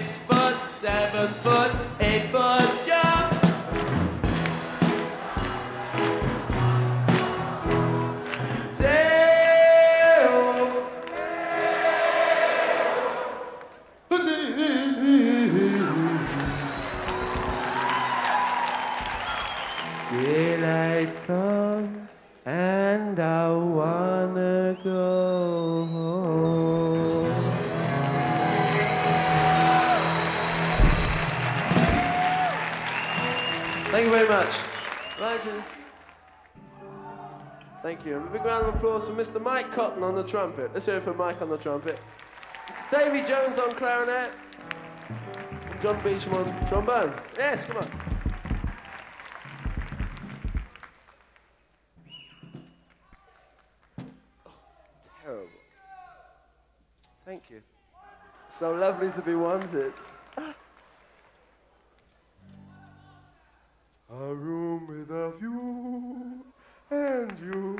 6 foot, 7 foot, 8 foot jump. Daylight comes and I wanna go home. Thank you very much. Right. Thank you. And a big round of applause for Mr. Mike Cotton on the trumpet. Let's hear it for Mike on the trumpet. Mr. Davy Jones on clarinet. And John Beecham on trombone. Yes, come on. Terrible. Thank you. So lovely to be wanted. A room without you and you.